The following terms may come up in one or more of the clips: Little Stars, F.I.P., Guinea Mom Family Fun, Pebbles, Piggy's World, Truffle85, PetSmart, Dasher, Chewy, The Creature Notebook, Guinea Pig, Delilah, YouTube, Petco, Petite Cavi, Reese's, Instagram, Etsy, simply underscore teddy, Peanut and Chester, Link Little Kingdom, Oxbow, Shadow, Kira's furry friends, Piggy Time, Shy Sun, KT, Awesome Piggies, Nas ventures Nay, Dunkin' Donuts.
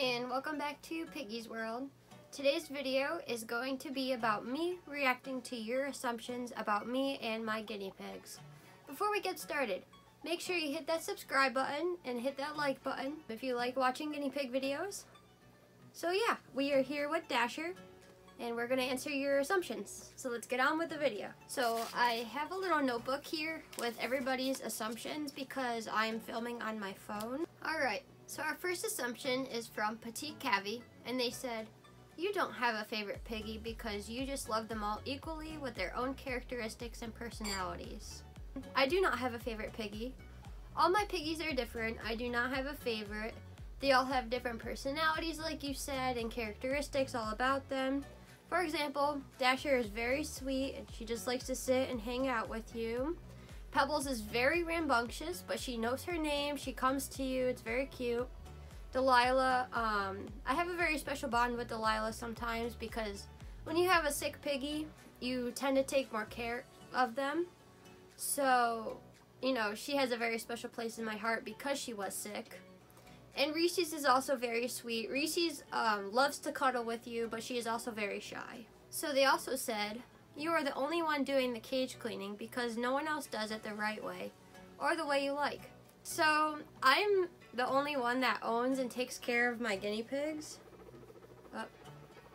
and welcome back to Piggy's World. Today's video is going to be about me reacting to your assumptions about me and my guinea pigs. Before we get started, make sure you hit that subscribe button and hit that like button if you like watching guinea pig videos. So yeah, we are here with Dasher and we're going to answer your assumptions. So let's get on with the video. So I have a little notebook here with everybody's assumptions because I'm filming on my phone. Alright, so our first assumption is from Petite Cavi, and they said, "You don't have a favorite piggy because you just love them all equally with their own characteristics and personalities." I do not have a favorite piggy. All my piggies are different. I do not have a favorite. They all have different personalities, like you said, and characteristics all about them. For example, Dasher is very sweet and she just likes to sit and hang out with you. Pebbles is very rambunctious, but she knows her name. She comes to you. It's very cute. Delilah, I have a very special bond with Delilah sometimes because when you have a sick piggy, you tend to take more care of them. So, you know, she has a very special place in my heart because she was sick. And Reese's is also very sweet. Reese's loves to cuddle with you, but she is also very shy. So they also said, "You are the only one doing the cage cleaning because no one else does it the right way or the way you like." So I'm the only one that owns and takes care of my guinea pigs. Oh,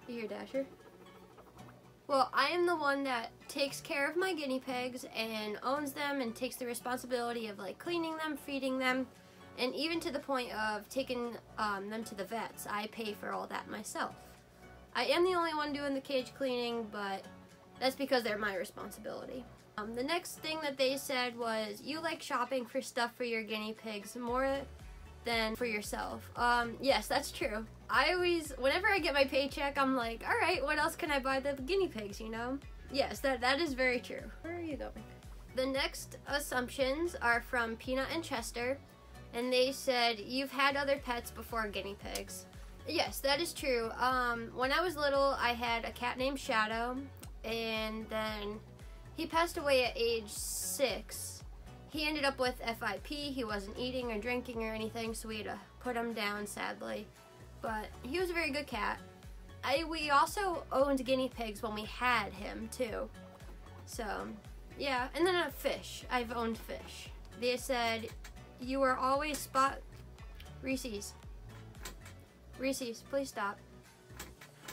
you hear Dasher? Well, I am the one that takes care of my guinea pigs and owns them and takes the responsibility of like cleaning them, feeding them, and even to the point of taking them to the vets. I pay for all that myself. I am the only one doing the cage cleaning, but that's because they're my responsibility. The next thing that they said was, "You like shopping for stuff for your guinea pigs more than for yourself." Yes, that's true. I always, whenever I get my paycheck, I'm like, all right, what else can I buy the guinea pigs, you know? Yes, that is very true. Where are you going? The next assumptions are from Peanut and Chester, and they said, "You've had other pets before guinea pigs." Yes, that is true. When I was little, I had a cat named Shadow, and then he passed away at age 6. He ended up with F.I.P. He wasn't eating or drinking or anything, so we had to put him down, sadly. But he was a very good cat. We also owned guinea pigs when we had him, too. So, yeah. And then a fish. I've owned fish. They said, "You were always spot..." Reese's. Reese's, please stop.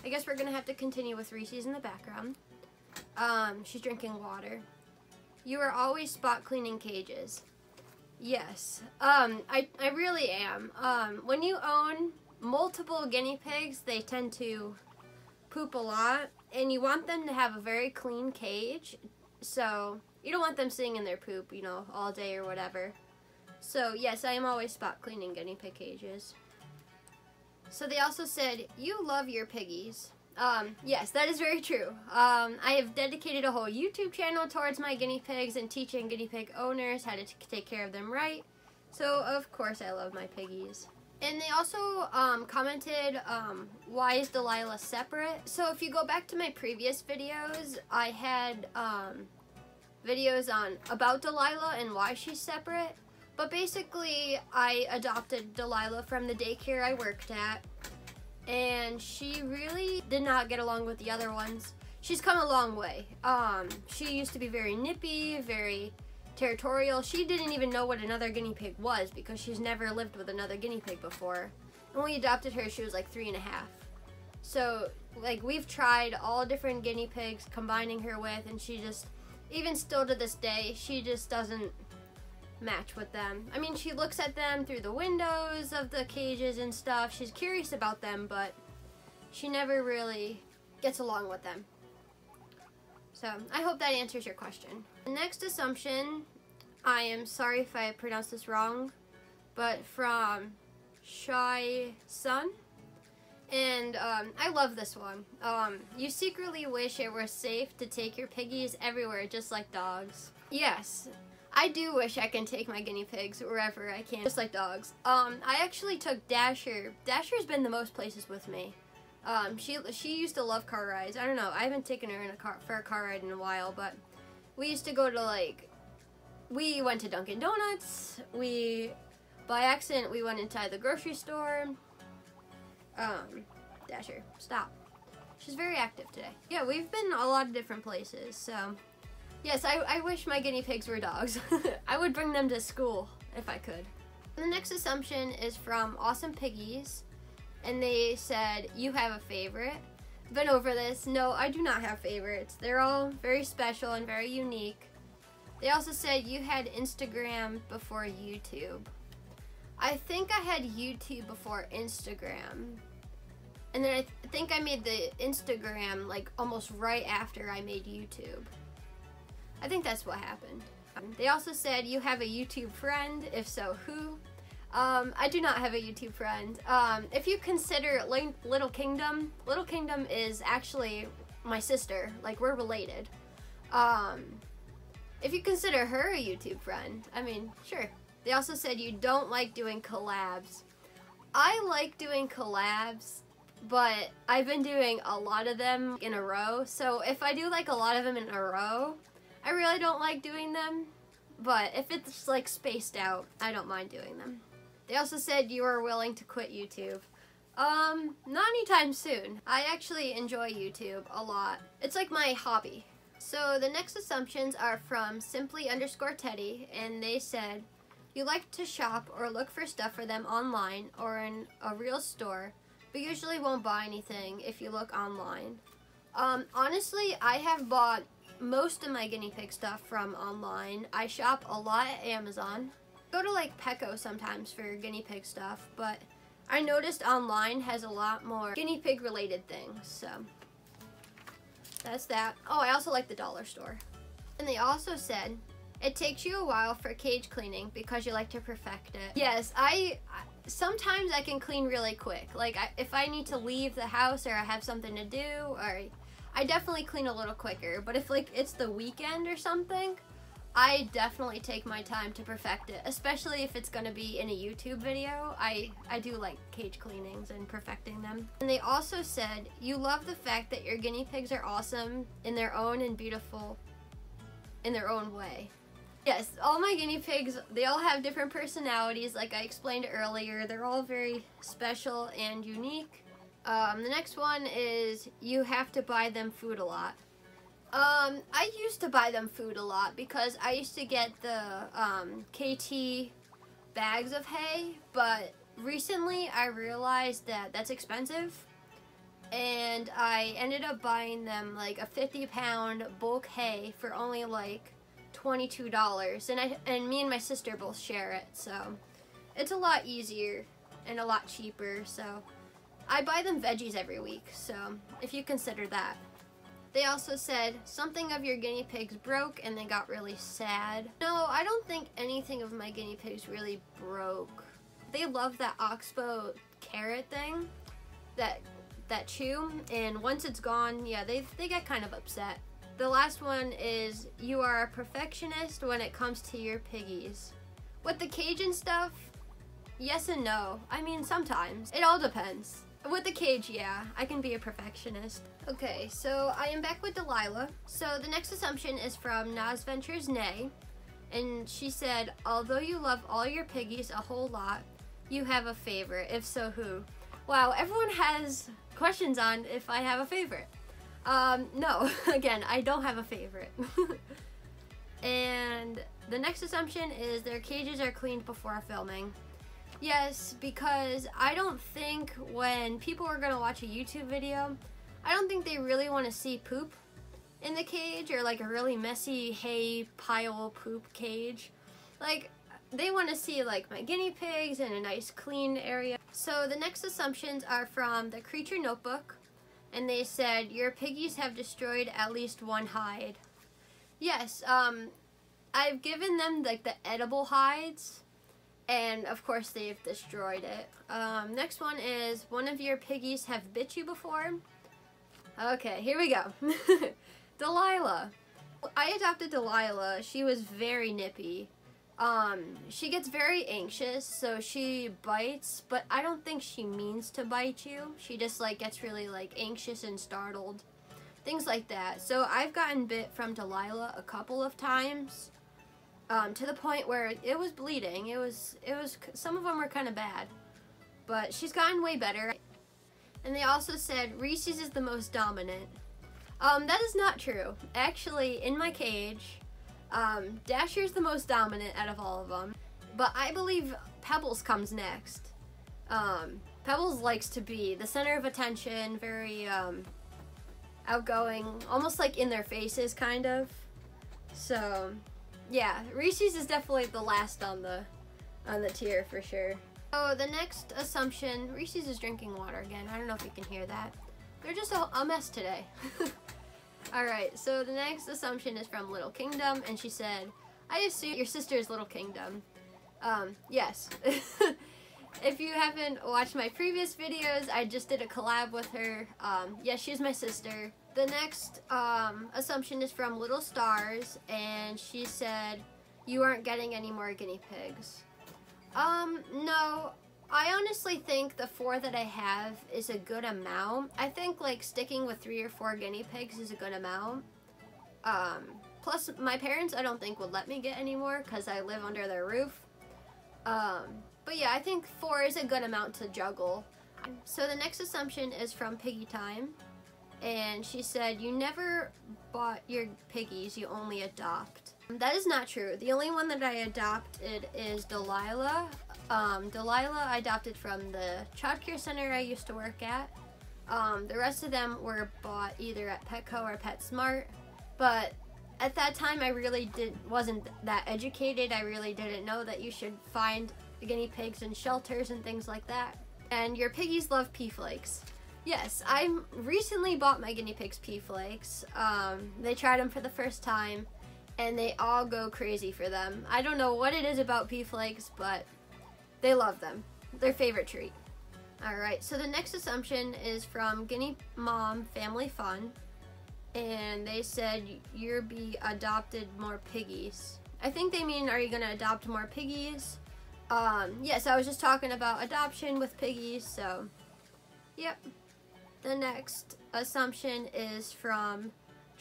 I guess we're going to have to continue with Reese's in the background. She's drinking water. "You are always spot cleaning cages." Yes, I really am. When you own multiple guinea pigs, they tend to poop a lot, and you want them to have a very clean cage, so you don't want them sitting in their poop, you know, all day or whatever. So yes, I am always spot cleaning guinea pig cages. So they also said, "You love your piggies." Yes, that is very true. I have dedicated a whole YouTube channel towards my guinea pigs and teaching guinea pig owners how to take care of them right. So, of course, I love my piggies. And they also commented, "Why is Delilah separate?" So, if you go back to my previous videos, I had videos on about Delilah and why she's separate. But basically, I adopted Delilah from the daycare I worked at, and she really did not get along with the other ones. She's come a long way. She used to be very nippy, very territorial. She didn't even know what another guinea pig was because she's never lived with another guinea pig before. When we adopted her, she was like 3.5. So, like, we've tried all different guinea pigs combining her with, and she just, even still to this day, she just doesn't match with them. I mean, she looks at them through the windows of the cages and stuff. She's curious about them, but she never really gets along with them. So I hope that answers your question. The next assumption, I am sorry if I pronounced this wrong, but from Shy Sun, and I love this one. "You secretly wish it were safe to take your piggies everywhere just like dogs." Yes, I do wish I can take my guinea pigs wherever I can, just like dogs. I actually took Dasher. Dasher's been the most places with me. She used to love car rides. I don't know, I haven't taken her in a car ride in a while, but we used to go to, like, we went to Dunkin' Donuts. We, by accident, we went inside the grocery store. Dasher, stop. She's very active today. Yeah, we've been a lot of different places, so. Yes, I wish my guinea pigs were dogs. I would bring them to school if I could. The next assumption is from Awesome Piggies, and they said, you have a favorite. Been over this. No, I do not have favorites. They're all very special and very unique. They also said you had Instagram before YouTube. I think I had YouTube before Instagram. And then I think I made the Instagram like almost right after I made YouTube. I think that's what happened. They also said you have a YouTube friend, if so who? I do not have a YouTube friend. If you consider Link Little Kingdom is actually my sister, like we're related. If you consider her a YouTube friend, I mean, sure. They also said you don't like doing collabs. I like doing collabs, but I've been doing a lot of them in a row. So if I do like a lot of them in a row, I really don't like doing them. But if it's like spaced out, I don't mind doing them. They also said you were willing to quit YouTube. Not anytime soon. I actually enjoy YouTube a lot. It's like my hobby. So the next assumptions are from simply underscore teddy, and they said, you like to shop or look for stuff for them online or in a real store, but usually won't buy anything if you look online. Honestly, I have bought most of my guinea pig stuff from online. I shop a lot at Amazon. Go to like Petco sometimes for guinea pig stuff, but I noticed online has a lot more guinea pig related things, so that's that. Oh, I also like the dollar store. And they also said, it takes you a while for cage cleaning because you like to perfect it. Yes, sometimes I can clean really quick. Like if I need to leave the house or I have something to do, or I definitely clean a little quicker. But if like it's the weekend or something, I definitely take my time to perfect it. Especially if it's gonna be in a YouTube video. I do like cage cleanings and perfecting them. And they also said, you love the fact that your guinea pigs are awesome in their own and beautiful in their own way. Yes, all my guinea pigs, they all have different personalities, like I explained earlier. They're all very special and unique. The next one is, you have to buy them food a lot. I used to buy them food a lot because I used to get the KT bags of hay, but recently I realized that that's expensive, and I ended up buying them like a 50-pound bulk hay for only like $22, and me and my sister both share it, so it's a lot easier and a lot cheaper. So I buy them veggies every week, so if you consider that. They also said something of your guinea pigs broke and they got really sad. No, I don't think anything of my guinea pigs really broke. They love that Oxbow carrot thing, that chew, and once it's gone, yeah, they get kind of upset. The last one is, you are a perfectionist when it comes to your piggies. With the cage and stuff, yes and no. I mean, sometimes. It all depends. With the cage, yeah, I can be a perfectionist. Okay, so I am back with Delilah. So the next assumption is from Nas Ventures Nay, and she said, although you love all your piggies a whole lot, you have a favorite, if so who? Wow, everyone has questions on if I have a favorite. No, again, I don't have a favorite. And the next assumption is their cages are cleaned before filming. Yes, because I don't think when people are gonna watch a YouTube video, I don't think they really wanna see poop in the cage, or like a really messy hay pile poop cage. Like, they wanna see like my guinea pigs in a nice clean area. So the next assumptions are from The Creature Notebook, and they said, your piggies have destroyed at least one hide. Yes, I've given them like the edible hides, and of course they've destroyed it. Next one is, one of your piggies have bit you before? Okay, here we go. Delilah. I adopted Delilah. She was very nippy. She gets very anxious, so she bites, but I don't think she means to bite you. She just like gets really like anxious and startled, things like that. So I've gotten bit from Delilah a couple of times, to the point where it was bleeding. Some of them were kind of bad, but she's gotten way better. And they also said Reese's is the most dominant. That is not true. Actually, in my cage, Dasher's the most dominant out of all of them. But I believe Pebbles comes next. Pebbles likes to be the center of attention, very outgoing, almost like in their faces, kind of. So, yeah, Reese's is definitely the last on the tier for sure. Oh, the next assumption, Reese's is drinking water again. I don't know if you can hear that. They're just a mess today. Alright, so the next assumption is from Little Kingdom, and she said, I assume your sister is Little Kingdom. Yes. If you haven't watched my previous videos, I just did a collab with her. Yeah, she's my sister. The next assumption is from Little Stars, and she said, you aren't getting any more guinea pigs. No, I honestly think the 4 that I have is a good amount. I think like sticking with 3 or 4 guinea pigs is a good amount. Plus my parents I don't think would let me get any more because I live under their roof. But yeah, I think 4 is a good amount to juggle. So the next assumption is from Piggy Time, and she said, you never bought your piggies, you only adopt. That is not true. The only one that I adopted is Delilah. Delilah I adopted from the childcare center I used to work at. The rest of them were bought either at Petco or PetSmart, but at that time I really wasn't that educated. I really didn't know that you should find guinea pigs in shelters and things like that. And your piggies love pea flakes. Yes, I recently bought my guinea pigs pea flakes. They tried them for the first time and they all go crazy for them. I don't know what it is about pea flakes, but they love them. Their favorite treat. Alright, so the next assumption is from Guinea Mom Family Fun, and they said you'll be adopted more piggies. I think they mean, are you gonna adopt more piggies? Yes, I was just talking about adoption with piggies, so yep. The next assumption is from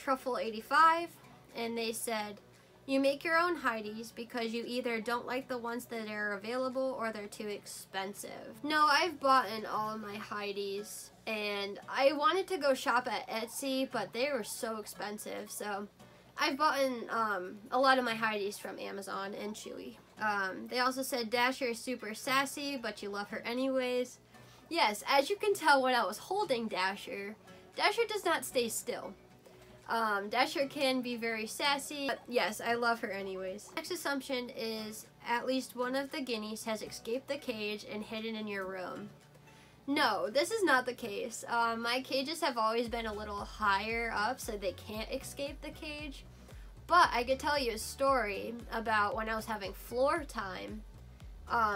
Truffle85, and they said, you make your own Heidi's because you either don't like the ones that are available or they're too expensive. No, I've bought in all of my Heidi's, and I wanted to go shop at Etsy, but they were so expensive, so I've bought in a lot of my Heidi's from Amazon and Chewy. They also said Dasher is super sassy, but you love her anyways. Yes, as you can tell when I was holding Dasher, Dasher does not stay still. Dasher can be very sassy, but yes, I love her anyways. Next assumption is at least one of the guineas has escaped the cage and hidden in your room. No, this is not the case. My cages have always been a little higher up so they can't escape the cage. But I could tell you a story about when I was having floor time.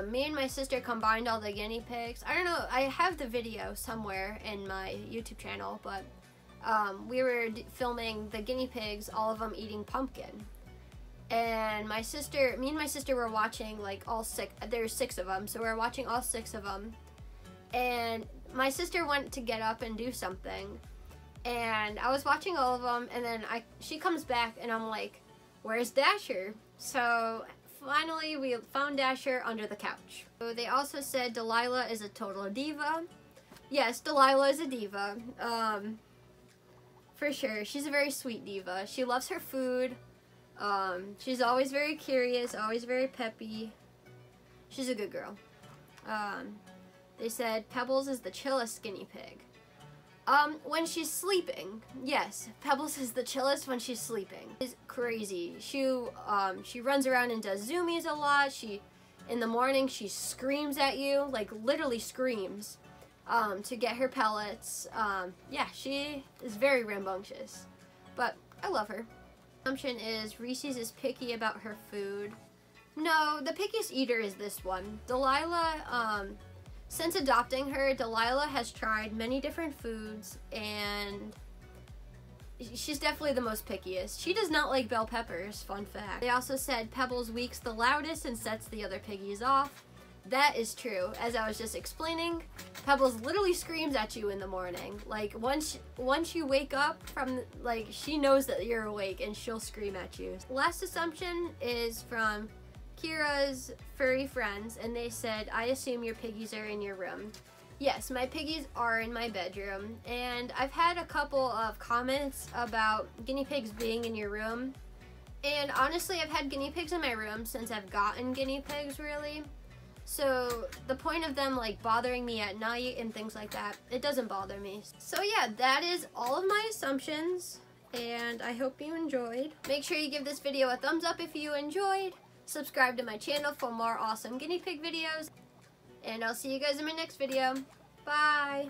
Me and my sister combined all the guinea pigs. I don't know, I have the video somewhere in my YouTube channel, but we were filming the guinea pigs, all of them eating pumpkin. And me and my sister were watching like all 6, there's 6 of them, so we were watching all 6 of them. And my sister went to get up and do something. And I was watching all of them, and then she comes back and I'm like, where's Dasher? So finally, we found Dasher under the couch. So they also said Delilah is a total diva. Yes, Delilah is a diva. For sure. She's a very sweet diva. She loves her food. She's always very curious, always very peppy. She's a good girl. They said Pebbles is the chillest guinea pig. When she's sleeping. Yes, Pebbles is the chillest when she's sleeping. She's crazy. She runs around and does zoomies a lot. In the morning, she screams at you, like literally screams, to get her pellets. Yeah, she is very rambunctious, but I love her. Assumption is Reese's is picky about her food. No, the pickiest eater is this one. Delilah, since adopting her, Delilah has tried many different foods, and she's definitely the most pickiest. She does not like bell peppers, fun fact. They also said Pebbles weaks the loudest and sets the other piggies off. That is true. As I was just explaining, Pebbles literally screams at you in the morning. Like, once you wake up from, like, she knows that you're awake and she'll scream at you. Last assumption is from Kira's Furry Friends, and they said, I assume your piggies are in your room. Yes, my piggies are in my bedroom, and I've had a couple of comments about guinea pigs being in your room. And honestly, I've had guinea pigs in my room since I've gotten guinea pigs, really. So the point of them like bothering me at night and things like that, it doesn't bother me. So yeah, that is all of my assumptions, and I hope you enjoyed. Make sure you give this video a thumbs up if you enjoyed. Subscribe to my channel for more awesome guinea pig videos. And I'll see you guys in my next video. Bye!